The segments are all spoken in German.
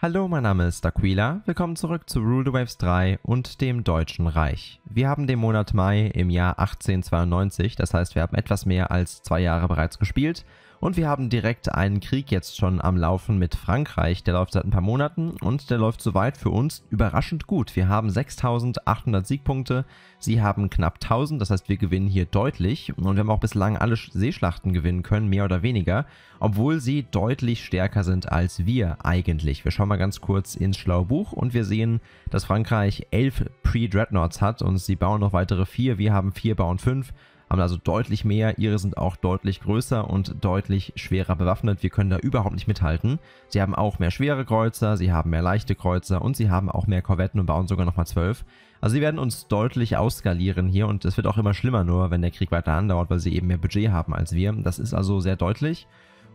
Hallo, mein Name ist Aquila, willkommen zurück zu Rule the Waves 3 und dem Deutschen Reich. Wir haben den Monat Mai im Jahr 1892, das heißt wir haben etwas mehr als 2 Jahre bereits gespielt und wir haben direkt einen Krieg jetzt schon am Laufen mit Frankreich, der läuft seit ein paar Monaten und der läuft soweit für uns überraschend gut. Wir haben 6.800 Siegpunkte, sie haben knapp 1.000, das heißt wir gewinnen hier deutlich und wir haben auch bislang alle Seeschlachten gewinnen können, mehr oder weniger, obwohl sie deutlich stärker sind als wir eigentlich. Wir schauen mal ganz kurz ins schlaue Buch und wir sehen, dass Frankreich 11 Pre-Dreadnoughts hat und sie bauen noch weitere 4, wir haben 4, bauen 5, haben also deutlich mehr, ihre sind auch deutlich größer und deutlich schwerer bewaffnet, wir können da überhaupt nicht mithalten. Sie haben auch mehr schwere Kreuzer, sie haben mehr leichte Kreuzer und sie haben auch mehr Korvetten und bauen sogar nochmal 12. Also sie werden uns deutlich ausskalieren hier und es wird auch immer schlimmer nur, wenn der Krieg weiter andauert, weil sie eben mehr Budget haben als wir. Das ist also sehr deutlich.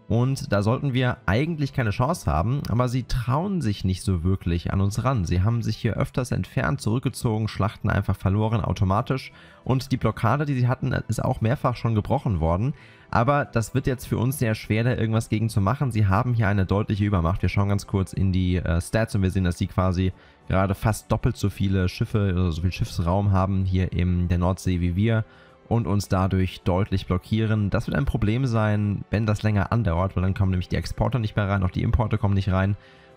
Und da sollten wir eigentlich keine Chance haben, aber sie trauen sich nicht so wirklich an uns ran. Sie haben sich hier öfters entfernt, zurückgezogen, Schlachten einfach verloren automatisch und die Blockade, die sie hatten, ist auch mehrfach schon gebrochen worden. Aber das wird jetzt für uns sehr schwer, da irgendwas gegen zu machen. Sie haben hier eine deutliche Übermacht. Wir schauen ganz kurz in die Stats und wir sehen, dass sie quasi gerade fast doppelt so viele Schiffe, oder so viel Schiffsraum haben hier in der Nordsee wie wir. Und uns dadurch deutlich blockieren. Das wird ein Problem sein, wenn das länger andauert, weil dann kommen nämlich die Exporter nicht mehr rein, auch die Importer kommen nicht rein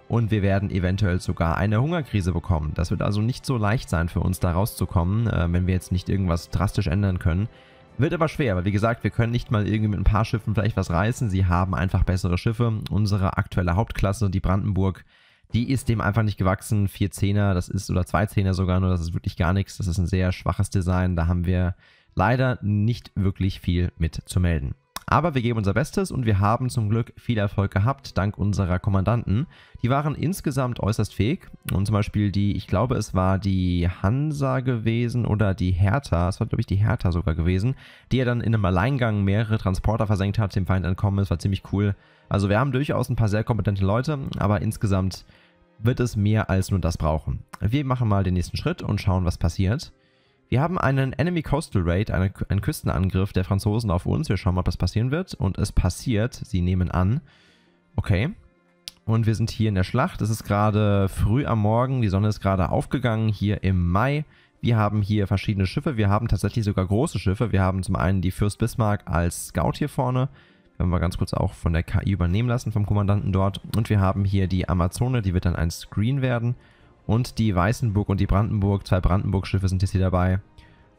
und wir werden eventuell sogar eine Hungerkrise bekommen. Das wird also nicht so leicht sein für uns da rauszukommen, wenn wir jetzt nicht irgendwas drastisch ändern können. Wird aber schwer, weil wie gesagt, wir können nicht mal irgendwie mit ein paar Schiffen vielleicht was reißen, sie haben einfach bessere Schiffe. Unsere aktuelle Hauptklasse, die Brandenburg, die ist dem einfach nicht gewachsen, 4 10er, das ist, oder 2 10er sogar, nur das ist wirklich gar nichts, das ist ein sehr schwaches Design, da haben wir leider nicht wirklich viel mit zu melden. Aber wir geben unser Bestes und wir haben zum Glück viel Erfolg gehabt, dank unserer Kommandanten. Die waren insgesamt äußerst fähig und zum Beispiel die, ich glaube es war die Hansa gewesen oder die Hertha, es war glaube ich die Hertha sogar gewesen, die ja dann in einem Alleingang mehrere Transporter versenkt hat, dem Feind entkommen ist, war ziemlich cool. Also wir haben durchaus ein paar sehr kompetente Leute, aber insgesamt wird es mehr als nur das brauchen. Wir machen mal den nächsten Schritt und schauen, was passiert. Wir haben einen Enemy Coastal Raid, einen Küstenangriff der Franzosen auf uns. Wir schauen mal, ob das passieren wird. Und es passiert. Sie nehmen an. Okay. Und wir sind hier in der Schlacht. Es ist gerade früh am Morgen. Die Sonne ist gerade aufgegangen hier im Mai. Wir haben hier verschiedene Schiffe. Wir haben tatsächlich sogar große Schiffe. Wir haben zum einen die Fürst Bismarck als Scout hier vorne. Wenn wir ganz kurz auch von der KI übernehmen lassen, vom Kommandanten dort. Und wir haben hier die Amazone. Die wird dann ein Screen werden. Und die Weißenburg und die Brandenburg, 2 Brandenburg-Schiffe sind jetzt hier dabei.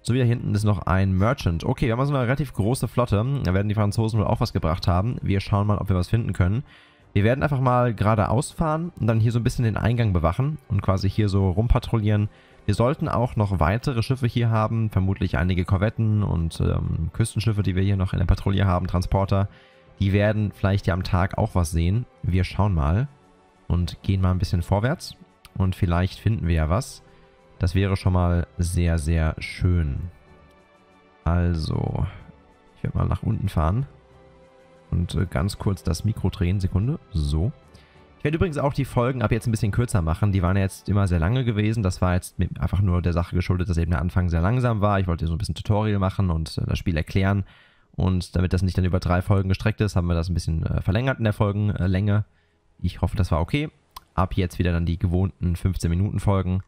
So, wieder hinten ist noch ein Merchant. Okay, wir haben also eine relativ große Flotte. Da werden die Franzosen wohl auch was gebracht haben. Wir schauen mal, ob wir was finden können. Wir werden einfach mal geradeaus fahren und dann hier so ein bisschen den Eingang bewachen und quasi hier so rumpatrouillieren. Wir sollten auch noch weitere Schiffe hier haben, vermutlich einige Korvetten und Küstenschiffe, die wir hier noch in der Patrouille haben, Transporter. Die werden vielleicht ja am Tag auch was sehen. Wir schauen mal und gehen mal ein bisschen vorwärts. Und vielleicht finden wir ja was. Das wäre schon mal sehr, sehr schön. Also, ich werde mal nach unten fahren. Und ganz kurz das Mikro drehen. Sekunde. So. Ich werde übrigens auch die Folgen ab jetzt ein bisschen kürzer machen. Die waren ja jetzt immer sehr lange gewesen. Das war jetzt einfach nur der Sache geschuldet, dass eben der Anfang sehr langsam war. Ich wollte so ein bisschen Tutorial machen und das Spiel erklären. Und damit das nicht dann über 3 Folgen gestreckt ist, haben wir das ein bisschen verlängert in der Folgenlänge. Ich hoffe, das war okay. Ab jetzt wieder dann die gewohnten 15-Minuten-Folgen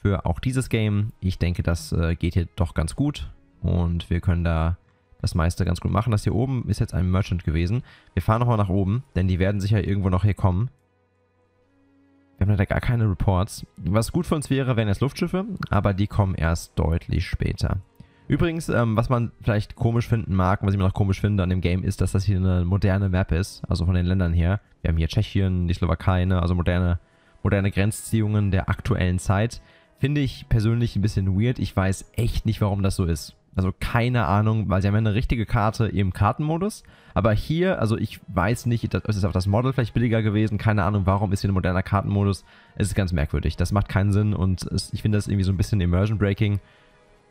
für auch dieses Game. Ich denke, das geht hier doch ganz gut und wir können da das meiste ganz gut machen. Das hier oben ist jetzt ein Merchant gewesen. Wir fahren nochmal nach oben, denn die werden sicher irgendwo noch hier kommen. Wir haben leider gar keine Reports. Was gut für uns wäre, wären jetzt Luftschiffe, aber die kommen erst deutlich später. Übrigens, was man vielleicht komisch finden mag, was ich immer noch komisch finde an dem Game, ist, dass das hier eine moderne Map ist, also von den Ländern her. Wir haben hier Tschechien, die Slowakei, ne? Also moderne Grenzziehungen der aktuellen Zeit. Finde ich persönlich ein bisschen weird. Ich weiß echt nicht, warum das so ist. Also keine Ahnung, weil sie haben ja eine richtige Karte im Kartenmodus. Aber hier, also ich weiß nicht, das ist auf das Model vielleicht billiger gewesen. Keine Ahnung, warum ist hier ein moderner Kartenmodus. Es ist ganz merkwürdig. Das macht keinen Sinn und ich finde das irgendwie so ein bisschen Immersion Breaking.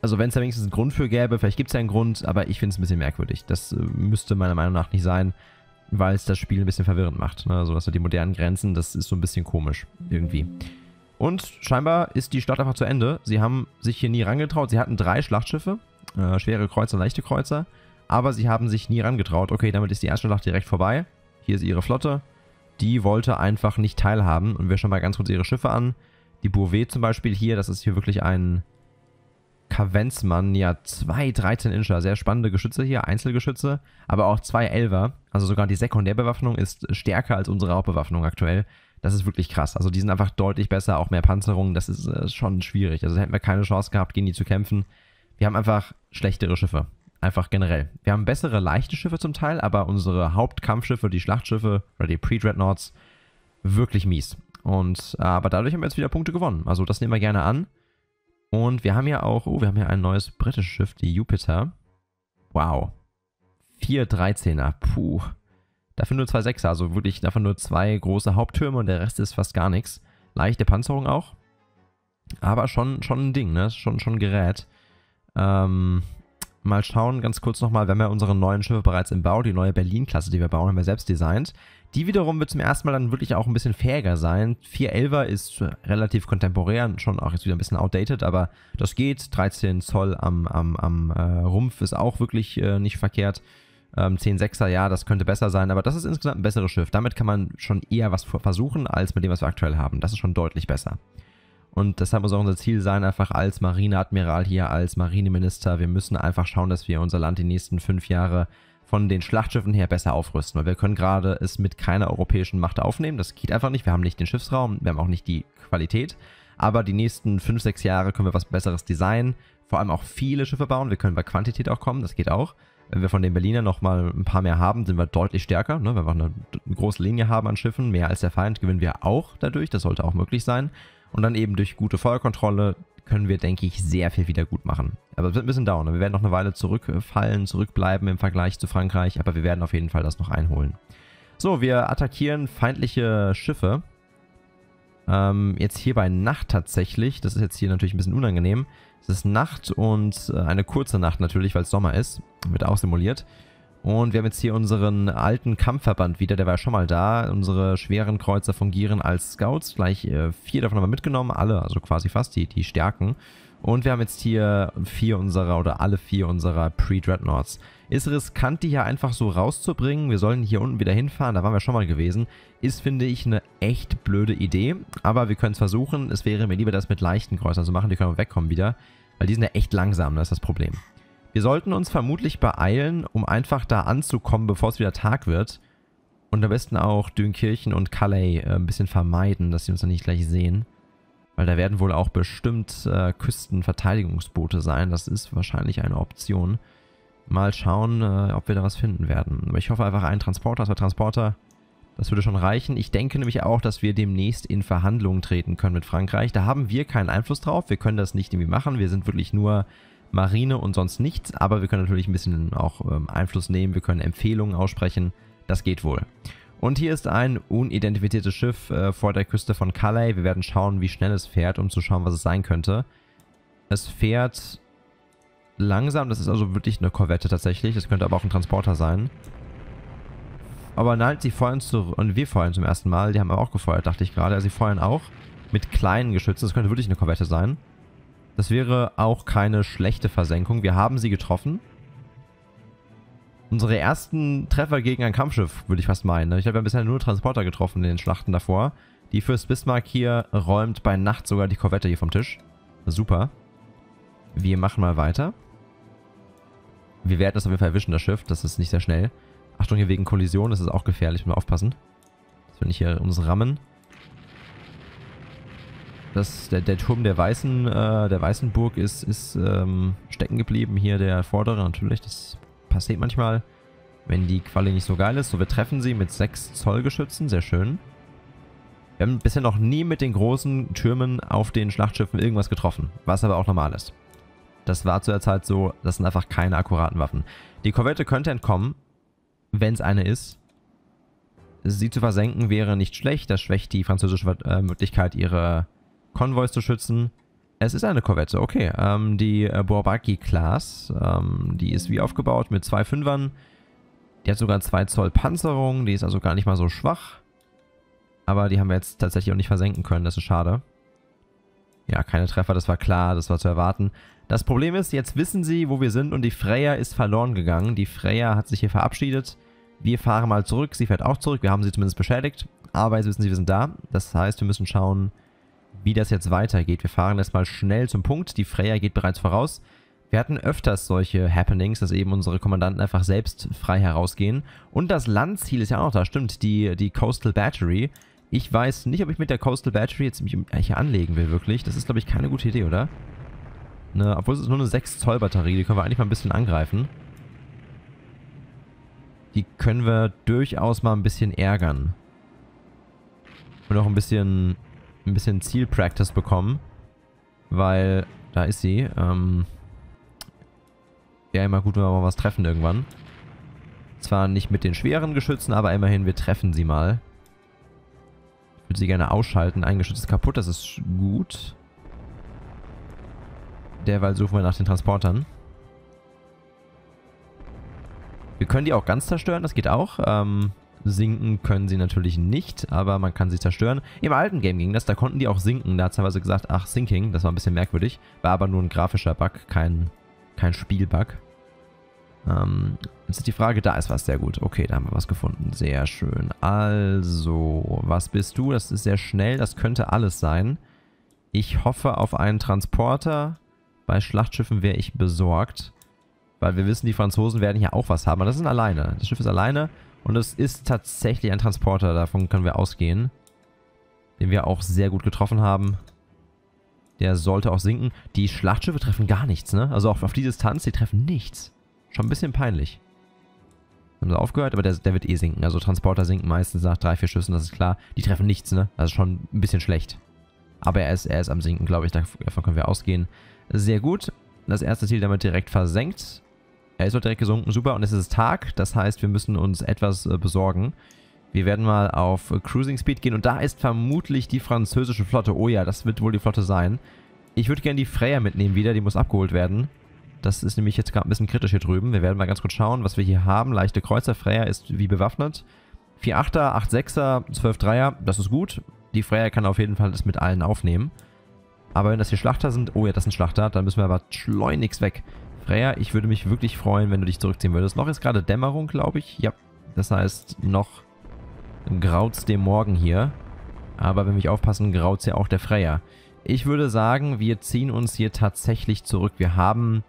Also wenn es da wenigstens einen Grund für gäbe, vielleicht gibt es ja einen Grund, aber ich finde es ein bisschen merkwürdig. Das müsste meiner Meinung nach nicht sein, weil es das Spiel ein bisschen verwirrend macht. Also dass wir die modernen Grenzen, das ist so ein bisschen komisch irgendwie. Und scheinbar ist die Stadt einfach zu Ende. Sie haben sich hier nie rangetraut. Sie hatten 3 Schlachtschiffe, schwere Kreuzer, leichte Kreuzer, aber sie haben sich nie rangetraut. Okay, damit ist die erste Schlacht direkt vorbei. Hier ist ihre Flotte die wollte einfach nicht teilhaben. Und wir schauen mal ganz kurz ihre Schiffe an. Die Bouvet zum Beispiel hier, das ist hier wirklich ein Kavenzmann, ja, 2 13-Incher, sehr spannende Geschütze hier, Einzelgeschütze, aber auch 2 11er. Also sogar die Sekundärbewaffnung ist stärker als unsere Hauptbewaffnung aktuell. Das ist wirklich krass. Also die sind einfach deutlich besser, auch mehr Panzerung, das ist schon schwierig. Also hätten wir keine Chance gehabt, gegen die zu kämpfen. Wir haben einfach schlechtere Schiffe, einfach generell. Wir haben bessere, leichte Schiffe zum Teil, aber unsere Hauptkampfschiffe, die Schlachtschiffe oder die Pre-Dreadnoughts, wirklich mies. Und, aber dadurch haben wir jetzt wieder Punkte gewonnen. Also das nehmen wir gerne an. Und wir haben ja auch, oh, wir haben ja ein neues britisches Schiff, die Jupiter. Wow. 4 13er, puh. Dafür nur 2 6er, also wirklich davon nur 2 große Haupttürme und der Rest ist fast gar nichts. Leichte Panzerung auch. Aber schon ein Ding, ne? Schon ein Gerät. Mal schauen, ganz kurz nochmal, wir haben ja unsere neuen Schiffe bereits im Bau, die neue Berlin-Klasse, die wir bauen, haben wir selbst designt. Die wiederum wird zum ersten Mal dann wirklich auch ein bisschen fähiger sein. 4 11er ist relativ kontemporär, schon auch jetzt wieder ein bisschen outdated, aber das geht. 13 Zoll am Rumpf ist auch wirklich nicht verkehrt. 10 6er, ja, das könnte besser sein, aber das ist insgesamt ein besseres Schiff. Damit kann man schon eher was versuchen, als mit dem, was wir aktuell haben. Das ist schon deutlich besser. Und deshalb muss auch unser Ziel sein, einfach als Marineadmiral hier, als Marineminister, wir müssen einfach schauen, dass wir unser Land die nächsten 5 Jahre von den Schlachtschiffen her besser aufrüsten. Weil wir können gerade es mit keiner europäischen Macht aufnehmen. Das geht einfach nicht. Wir haben nicht den Schiffsraum, wir haben auch nicht die Qualität. Aber die nächsten 5, 6 Jahre können wir was Besseres designen. Vor allem auch viele Schiffe bauen. Wir können bei Quantität auch kommen, das geht auch. Wenn wir von den Berlinern nochmal ein paar mehr haben, sind wir deutlich stärker. Wenn wir eine große Linie haben an Schiffen, mehr als der Feind, gewinnen wir auch dadurch. Das sollte auch möglich sein. Und dann eben durch gute Feuerkontrolle können wir, denke ich, sehr viel wieder gut machen. Aber es wird ein bisschen dauern. Wir werden noch eine Weile zurückfallen, zurückbleiben im Vergleich zu Frankreich. Aber wir werden auf jeden Fall das noch einholen. So, wir attackieren feindliche Schiffe. Jetzt hier bei Nacht tatsächlich. Das ist jetzt hier natürlich ein bisschen unangenehm. Es ist Nacht und eine kurze Nacht natürlich, weil es Sommer ist. Wird auch simuliert. Und wir haben jetzt hier unseren alten Kampfverband wieder, der war ja schon mal da. Unsere schweren Kreuzer fungieren als Scouts, gleich 4 davon haben wir mitgenommen, alle, also quasi fast die Stärken. Und wir haben jetzt hier 4 unserer, oder alle 4 unserer Pre-Dreadnoughts. Ist riskant, die hier einfach so rauszubringen, wir sollen hier unten wieder hinfahren, da waren wir schon mal gewesen. Ist, finde ich, eine echt blöde Idee, aber wir können es versuchen. Es wäre mir lieber, das mit leichten Kreuzern zu machen, die können wegkommen wieder, weil die sind ja echt langsam, das ist das Problem. Wir sollten uns vermutlich beeilen, um einfach da anzukommen, bevor es wieder Tag wird. Und am besten auch Dünkirchen und Calais ein bisschen vermeiden, dass sie uns dann nicht gleich sehen. Weil da werden wohl auch bestimmt Küstenverteidigungsboote sein. Das ist wahrscheinlich eine Option. Mal schauen, ob wir da was finden werden. Aber ich hoffe einfach einen Transporter, zwei Transporter. Das würde schon reichen. Ich denke nämlich auch, dass wir demnächst in Verhandlungen treten können mit Frankreich. Da haben wir keinen Einfluss drauf. Wir können das nicht irgendwie machen. Wir sind wirklich nur Marine und sonst nichts, aber wir können natürlich ein bisschen auch Einfluss nehmen, wir können Empfehlungen aussprechen, das geht wohl. Und hier ist ein unidentifiziertes Schiff vor der Küste von Calais, wir werden schauen, wie schnell es fährt, um zu schauen, was es sein könnte. Es fährt langsam, das ist also wirklich eine Korvette tatsächlich, das könnte aber auch ein Transporter sein. Aber nein, sie feuern zurück, und wir feuern zum ersten Mal, die haben aber auch gefeuert, dachte ich gerade, also sie feuern auch mit kleinen Geschützen, das könnte wirklich eine Korvette sein. Das wäre auch keine schlechte Versenkung. Wir haben sie getroffen. Unsere ersten Treffer gegen ein Kampfschiff, würde ich fast meinen. Ich habe ja bisher nur Transporter getroffen in den Schlachten davor. Die Fürst Bismarck hier räumt bei Nacht sogar die Korvette hier vom Tisch. Super. Wir machen mal weiter. Wir werden das auf jeden Fall erwischen, das Schiff. Das ist nicht sehr schnell. Achtung hier wegen Kollision, das ist auch gefährlich. Mal aufpassen. Dass wir nicht hier uns rammen. Das, der Turm der Weißenburg ist stecken geblieben. Hier der vordere natürlich. Das passiert manchmal, wenn die Quali nicht so geil ist. So, wir treffen sie mit 6 Zoll Geschützen. Sehr schön. Wir haben bisher noch nie mit den großen Türmen auf den Schlachtschiffen irgendwas getroffen. Was aber auch normal ist. Das war zu der Zeit so. Das sind einfach keine akkuraten Waffen. Die Korvette könnte entkommen, wenn es eine ist. Sie zu versenken wäre nicht schlecht. Das schwächt die französische Möglichkeit, ihre Konvois zu schützen. Es ist eine Korvette, okay. Die Borbaki-Class, die ist wie aufgebaut mit 2 5ern. Die hat sogar 2 Zoll Panzerung, die ist also gar nicht mal so schwach. Aber die haben wir jetzt tatsächlich auch nicht versenken können, das ist schade. Ja, keine Treffer, das war klar, das war zu erwarten. Das Problem ist, jetzt wissen sie, wo wir sind und die Freya ist verloren gegangen. Die Freya hat sich hier verabschiedet. Wir fahren mal zurück, sie fährt auch zurück, wir haben sie zumindest beschädigt. Aber jetzt wissen sie, wir sind da. Das heißt, wir müssen schauen, wie das jetzt weitergeht. Wir fahren jetzt mal schnell zum Punkt. Die Freya geht bereits voraus. Wir hatten öfters solche Happenings, dass eben unsere Kommandanten einfach selbst frei herausgehen. Und das Landziel ist ja auch noch da, stimmt, die Coastal Battery. Ich weiß nicht, ob ich mit der Coastal Battery jetzt mich hier anlegen will, wirklich. Das ist, glaube ich, keine gute Idee, oder? Ne, obwohl es ist nur eine 6-Zoll-Batterie, die können wir eigentlich mal ein bisschen angreifen. Die können wir durchaus mal ein bisschen ärgern. Und auch ein bisschen Ziel-Practice bekommen. Weil, da ist sie, ja, immer gut, wenn wir mal was treffen irgendwann. Zwar nicht mit den schweren Geschützen, aber immerhin, wir treffen sie mal. Ich würde sie gerne ausschalten. Ein Geschütz ist kaputt, das ist gut. Derweil suchen wir nach den Transportern. Wir können die auch ganz zerstören, das geht auch. Sinken können sie natürlich nicht, aber man kann sie zerstören. Im alten Game ging das, da konnten die auch sinken. Da hat es teilweise gesagt, ach, Sinking, das war ein bisschen merkwürdig. War aber nur ein grafischer Bug, kein Spielbug. Jetzt ist die Frage, da ist was, sehr gut. Okay, da haben wir was gefunden, sehr schön. Also, was bist du? Das ist sehr schnell, das könnte alles sein. Ich hoffe auf einen Transporter. Bei Schlachtschiffen wäre ich besorgt, weil wir wissen, die Franzosen werden hier auch was haben. Aber das sind alleine, das Schiff ist alleine und es ist tatsächlich ein Transporter, davon können wir ausgehen. Den wir auch sehr gut getroffen haben. Der sollte auch sinken. Die Schlachtschiffe treffen gar nichts, ne? Also auch auf die Distanz, die treffen nichts. Schon ein bisschen peinlich. Haben sie aufgehört, aber der wird eh sinken. Also Transporter sinken meistens nach 3, 4 Schüssen, das ist klar. Die treffen nichts, ne? Also schon ein bisschen schlecht. Aber er ist am Sinken, glaube ich. Davon können wir ausgehen. Sehr gut. Das erste Ziel damit direkt versenkt. Er ist auch direkt gesunken, super. Und es ist Tag, das heißt, wir müssen uns etwas besorgen. Wir werden mal auf Cruising Speed gehen und da ist vermutlich die französische Flotte. Oh ja, das wird wohl die Flotte sein. Ich würde gerne die Freya mitnehmen wieder, die muss abgeholt werden. Das ist nämlich jetzt gerade ein bisschen kritisch hier drüben. Wir werden mal ganz kurz schauen, was wir hier haben. Leichte Kreuzer, Freya ist wie bewaffnet. 4 8er, 8 6er, 12 3er, das ist gut. Die Freya kann auf jeden Fall das mit allen aufnehmen. Aber wenn das hier Schlachter sind, oh ja, das sind Schlachter, dann müssen wir aber schleunigst weg. Freya, ich würde mich wirklich freuen, wenn du dich zurückziehen würdest. Noch ist gerade Dämmerung, glaube ich. Ja, das heißt, noch graut's dem Morgen hier. Aber wenn wir nicht aufpassen, graut's ja auch der Freya. Ich würde sagen, wir ziehen uns hier tatsächlich zurück. Wir haben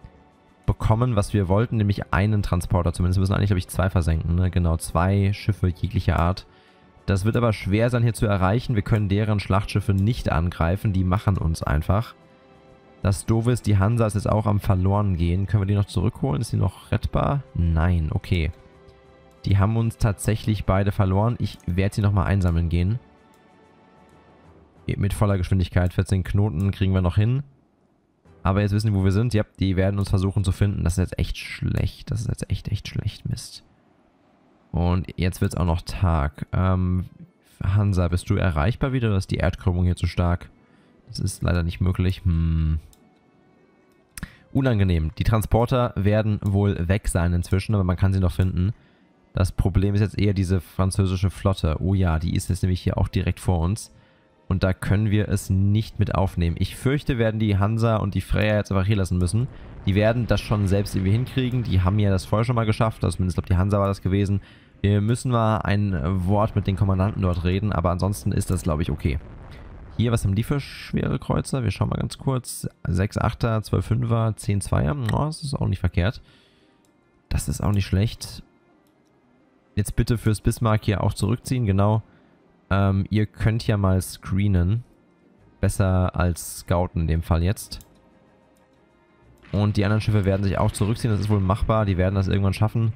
bekommen, was wir wollten, nämlich einen Transporter. Zumindest müssen eigentlich, glaube ich, 2 versenken. Ne? Genau, 2 Schiffe jeglicher Art. Das wird aber schwer sein, hier zu erreichen. Wir können deren Schlachtschiffe nicht angreifen. Die machen uns einfach. Das Doofe ist, die Hansa ist jetzt auch am Verloren gehen. Können wir die noch zurückholen? Ist die noch rettbar? Nein, okay. Die haben uns tatsächlich beide verloren. Ich werde sie nochmal einsammeln gehen. Mit voller Geschwindigkeit. 14 Knoten kriegen wir noch hin. Aber jetzt wissen wir, wo wir sind. Ja, die werden uns versuchen zu finden. Das ist jetzt echt schlecht. Das ist jetzt echt schlecht. Mist. Und jetzt wird es auch noch Tag. Hansa, bist du erreichbar wieder? Oder ist die Erdkrümmung hier zu stark? Das ist leider nicht möglich. Unangenehm. Die Transporter werden wohl weg sein inzwischen. Aber man kann sie noch finden. Das Problem ist jetzt eher diese französische Flotte. Oh ja, die ist jetzt nämlich hier auch direkt vor uns. Und da können wir es nicht mit aufnehmen. Ich fürchte, werden die Hansa und die Freya jetzt einfach hier lassen müssen. Die werden das schon selbst irgendwie hinkriegen. Die haben ja das vorher schon mal geschafft. Also zumindest, glaube ich, die Hansa war das gewesen. Wir müssen mal ein Wort mit den Kommandanten dort reden. Aber ansonsten ist das, glaube ich, okay. Hier, was haben die für schwere Kreuzer? Wir schauen mal ganz kurz. 6 8er, 12 5er, 10 2er. Oh, das ist auch nicht verkehrt. Das ist auch nicht schlecht. Jetzt bitte Fürst Bismarck hier auch zurückziehen, genau. Ihr könnt ja mal screenen. Besser als scouten in dem Fall jetzt. Und die anderen Schiffe werden sich auch zurückziehen, das ist wohl machbar. Die werden das irgendwann schaffen.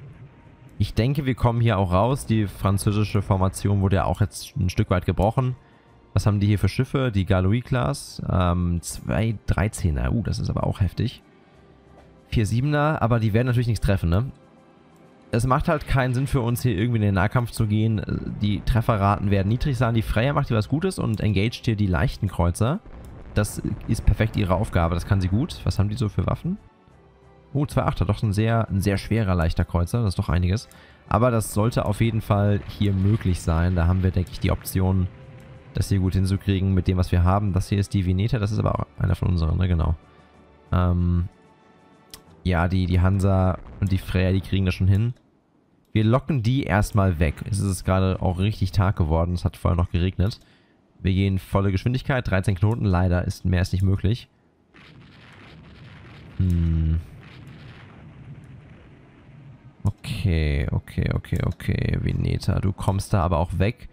Ich denke, wir kommen hier auch raus. Die französische Formation wurde ja auch jetzt ein Stück weit gebrochen. Was haben die hier für Schiffe? Die Galois-Class. 2 13er. Das ist aber auch heftig. 4 7er, aber die werden natürlich nichts treffen, ne? Es macht halt keinen Sinn für uns, hier irgendwie in den Nahkampf zu gehen. Die Trefferraten werden niedrig sein. Die Freya macht hier was Gutes und engaged hier die leichten Kreuzer. Das ist perfekt ihre Aufgabe. Das kann sie gut. Was haben die so für Waffen? Oh, 2 8er. Doch ein sehr schwerer, leichter Kreuzer. Das ist doch einiges. Aber das sollte auf jeden Fall hier möglich sein. Da haben wir, denke ich, die Option, das hier gut hinzukriegen mit dem, was wir haben. Das hier ist die Vineta. Das ist aber auch einer von unseren, ne? Genau. Ja, die Hansa und die Freya, die kriegen das schon hin. Wir locken die erstmal weg. Es ist gerade auch richtig Tag geworden. Es hat vorher noch geregnet. Wir gehen volle Geschwindigkeit. 13 Knoten. Leider ist mehr als nicht möglich. Okay, okay, okay, okay. Vineta, du kommst da aber auch weg.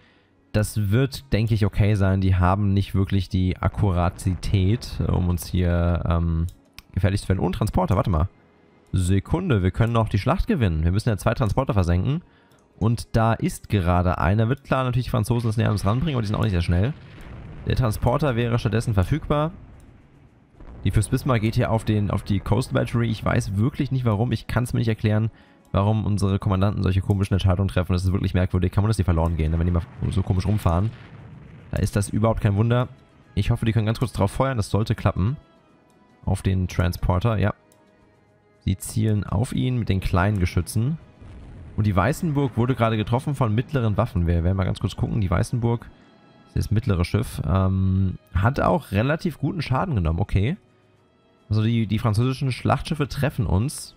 Das wird, denke ich, okay sein. Die haben nicht wirklich die Akkuratität, um uns hier gefährlich zu werden. Und Transporter, warte mal. Sekunde, wir können noch die Schlacht gewinnen. Wir müssen ja 2 Transporter versenken. Und da ist gerade einer. Wird klar, natürlich die Franzosen das näher an uns ranbringen, aber die sind auch nicht sehr schnell. Der Transporter wäre stattdessen verfügbar. Die Fürst Bismarck geht hier auf die Coast Battery. Ich weiß wirklich nicht warum. Ich kann es mir nicht erklären, warum unsere Kommandanten solche komischen Entscheidungen treffen. Das ist wirklich merkwürdig. Kann man das nicht verloren gehen, wenn die mal so komisch rumfahren? Da ist das überhaupt kein Wunder. Ich hoffe, die können ganz kurz drauf feuern. Das sollte klappen. Auf den Transporter, ja. Sie zielen auf ihn mit den kleinen Geschützen. Und die Weißenburg wurde gerade getroffen von mittleren Waffen. Wir werden mal ganz kurz gucken. Die Weißenburg, das mittlere Schiff, hat auch relativ guten Schaden genommen. Okay. Also die französischen Schlachtschiffe treffen uns.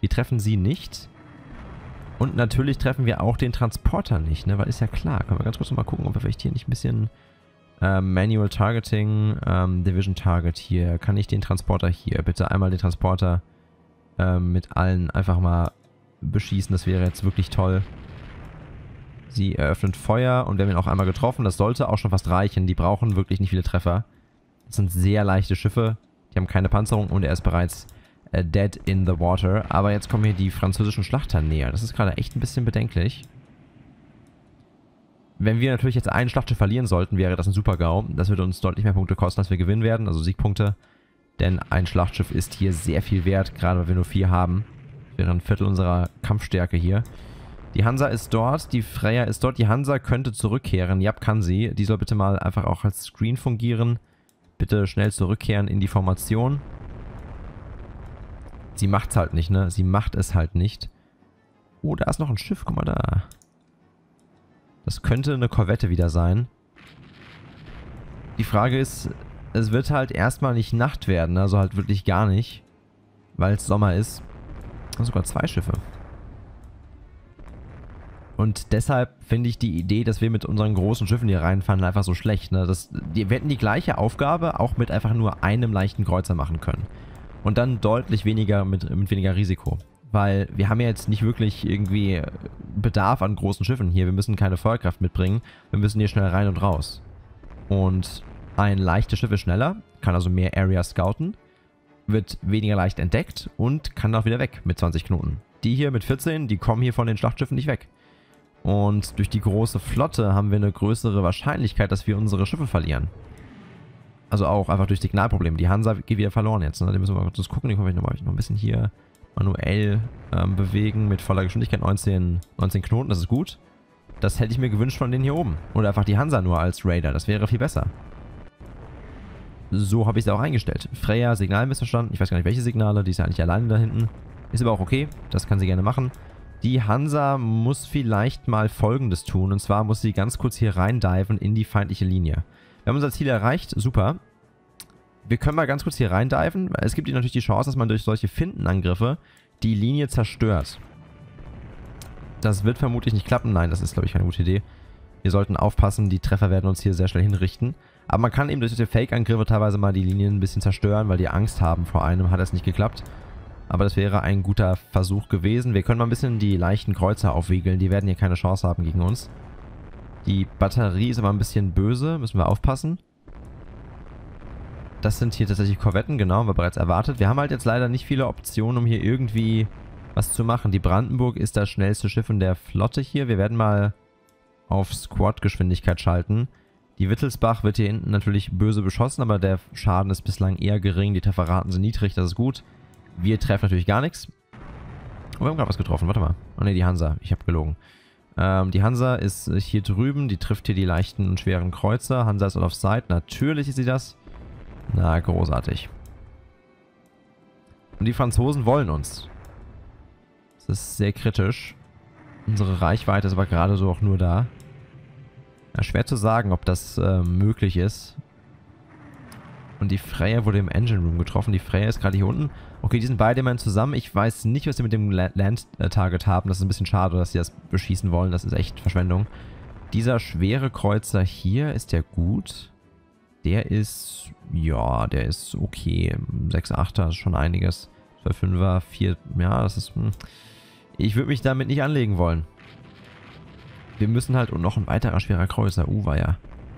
Wir treffen sie nicht. Und natürlich treffen wir auch den Transporter nicht, ne? Weil ist ja klar. Können wir ganz kurz nochmal gucken, ob wir vielleicht hier nicht ein bisschen Manual Targeting, Division Target hier. Kann ich den Transporter hier? Bitte einmal den Transporter mit allen einfach mal beschießen. Das wäre jetzt wirklich toll. Sie eröffnet Feuer und wir haben ihn auch einmal getroffen. Das sollte auch schon fast reichen. Die brauchen wirklich nicht viele Treffer. Das sind sehr leichte Schiffe. Die haben keine Panzerung und er ist bereits dead in the water. Aber jetzt kommen hier die französischen Schlachter näher. Das ist gerade echt ein bisschen bedenklich. Wenn wir natürlich jetzt einen Schlachtschiff verlieren sollten, wäre das ein Super-GAU. Das würde uns deutlich mehr Punkte kosten, als wir gewinnen werden. Also Siegpunkte. Denn ein Schlachtschiff ist hier sehr viel wert, gerade weil wir nur 4 haben. Das wäre ein Viertel unserer Kampfstärke hier. Die Hansa ist dort, die Freya ist dort. Die Hansa könnte zurückkehren. Ja, kann sie. Die soll bitte mal einfach auch als Screen fungieren. Bitte schnell zurückkehren in die Formation. Sie macht's halt nicht, ne? Sie macht es halt nicht. Oh, da ist noch ein Schiff. Guck mal da. Das könnte eine Korvette wieder sein. Die Frage ist... Es wird halt erstmal nicht Nacht werden, also halt wirklich gar nicht, weil es Sommer ist. Und sogar 2 Schiffe. Und deshalb finde ich die Idee, dass wir mit unseren großen Schiffen hier reinfahren, einfach so schlecht. Ne? Wir hätten die gleiche Aufgabe auch mit einfach nur einem leichten Kreuzer machen können. Und dann deutlich weniger mit weniger Risiko. Weil wir haben ja jetzt nicht wirklich irgendwie Bedarf an großen Schiffen hier. Wir müssen keine Feuerkraft mitbringen. Wir müssen hier schnell rein und raus. Und... Ein leichtes Schiff ist schneller, kann also mehr Area scouten, wird weniger leicht entdeckt und kann auch wieder weg mit 20 Knoten. Die hier mit 14, die kommen hier von den Schlachtschiffen nicht weg. Und durch die große Flotte haben wir eine größere Wahrscheinlichkeit, dass wir unsere Schiffe verlieren. Also auch einfach durch Signalprobleme. Die Hansa geht wieder verloren jetzt. Ne? Die müssen wir mal kurz gucken. Die können wir noch ein bisschen hier manuell bewegen mit voller Geschwindigkeit. 19 Knoten, das ist gut. Das hätte ich mir gewünscht von denen hier oben. Oder einfach die Hansa nur als Raider, das wäre viel besser. So habe ich es auch eingestellt. Freya, Signal missverstanden. Ich weiß gar nicht, welche Signale. Die ist ja eigentlich alleine da hinten. Ist aber auch okay. Das kann sie gerne machen. Die Hansa muss vielleicht mal Folgendes tun. Und zwar muss sie ganz kurz hier reindiven in die feindliche Linie. Wir haben unser Ziel erreicht. Super. Wir können mal ganz kurz hier reindiven. Es gibt natürlich die Chance, dass man durch solche Fintenangriffe die Linie zerstört. Das wird vermutlich nicht klappen. Nein, das ist, glaube ich, keine gute Idee. Wir sollten aufpassen. Die Treffer werden uns hier sehr schnell hinrichten. Aber man kann eben durch diese Fake-Angriffe teilweise mal die Linien ein bisschen zerstören, weil die Angst haben vor einem. Hat das nicht geklappt. Aber das wäre ein guter Versuch gewesen. Wir können mal ein bisschen die leichten Kreuzer aufwiegeln. Die werden hier keine Chance haben gegen uns. Die Batterie ist aber ein bisschen böse. Müssen wir aufpassen. Das sind hier tatsächlich Korvetten. Genau, haben wir bereits erwartet. Wir haben halt jetzt leider nicht viele Optionen, um hier irgendwie was zu machen. Die Brandenburg ist das schnellste Schiff in der Flotte hier. Wir werden mal auf Squad-Geschwindigkeit schalten. Die Wittelsbach wird hier hinten natürlich böse beschossen, aber der Schaden ist bislang eher gering. Die Trefferraten sind niedrig, das ist gut. Wir treffen natürlich gar nichts. Oh, wir haben gerade was getroffen, warte mal. Oh ne, die Hansa, ich habe gelogen. Die Hansa ist hier drüben, die trifft hier die leichten und schweren Kreuzer. Hansa ist all offside, natürlich ist sie das. Na, großartig. Und die Franzosen wollen uns. Das ist sehr kritisch. Unsere Reichweite ist aber gerade so auch nur da. Ja, schwer zu sagen, ob das möglich ist. Und die Freya wurde im Engine Room getroffen. Die Freya ist gerade hier unten. Okay, die sind beide mal zusammen. Ich weiß nicht, was sie mit dem Land-Target haben. Das ist ein bisschen schade, dass sie das beschießen wollen. Das ist echt Verschwendung. Dieser schwere Kreuzer hier, ist der gut? Der ist, ja, der ist okay. 6,8er ist schon einiges. 12,5er, 4, ja, das ist... Ich würde mich damit nicht anlegen wollen. Wir müssen halt... Und noch ein weiterer schwerer Kreuzer, Uweia.